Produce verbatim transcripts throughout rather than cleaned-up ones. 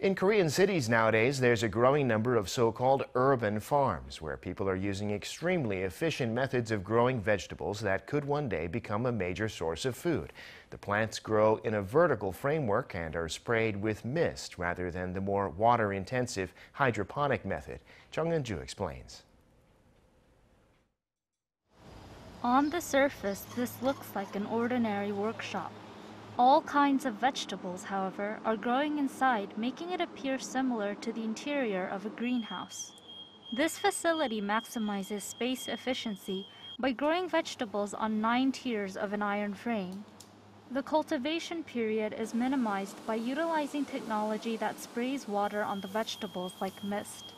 In Korean cities nowadays, there's a growing number of so-called urban farms where people are using extremely efficient methods of growing vegetables that could one day become a major source of food. The plants grow in a vertical framework and are sprayed with mist rather than the more water-intensive hydroponic method. Jeong Eun-ju explains. On the surface, this looks like an ordinary workshop. All kinds of vegetables, however, are growing inside, making it appear similar to the interior of a greenhouse. This facility maximizes space efficiency by growing vegetables on nine tiers of an iron frame. The cultivation period is minimized by utilizing technology that sprays water on the vegetables like mist.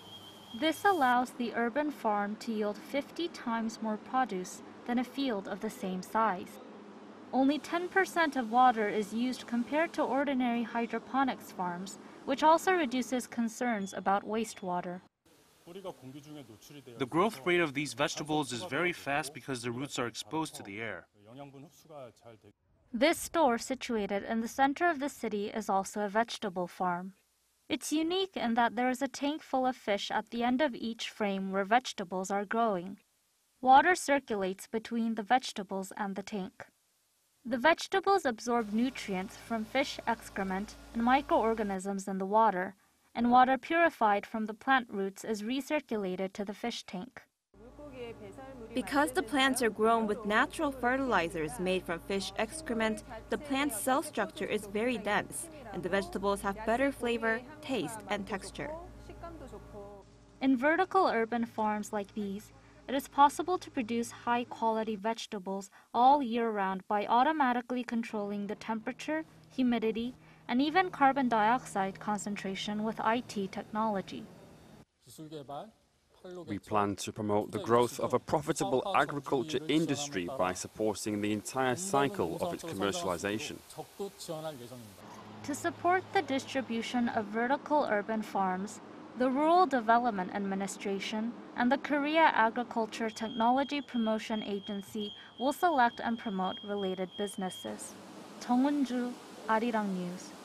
This allows the urban farm to yield fifty times more produce than a field of the same size. Only ten percent of water is used compared to ordinary hydroponics farms, which also reduces concerns about wastewater. The growth rate of these vegetables is very fast because the roots are exposed to the air. This store, situated in the center of the city, is also a vegetable farm. It's unique in that there is a tank full of fish at the end of each frame where vegetables are growing. Water circulates between the vegetables and the tank. The vegetables absorb nutrients from fish excrement and microorganisms in the water, and water purified from the plant roots is recirculated to the fish tank. Because the plants are grown with natural fertilizers made from fish excrement, the plant's cell structure is very dense, and the vegetables have better flavor, taste, and texture. In vertical urban farms like these, it is possible to produce high-quality vegetables all year round by automatically controlling the temperature, humidity, and even carbon dioxide concentration with I T technology. We plan to promote the growth of a profitable agriculture industry by supporting the entire cycle of its commercialization. To support the distribution of vertical urban farms, the Rural Development Administration and the Korea Agriculture Technology Promotion Agency will select and promote related businesses. Jeong Eun-ju, Arirang News.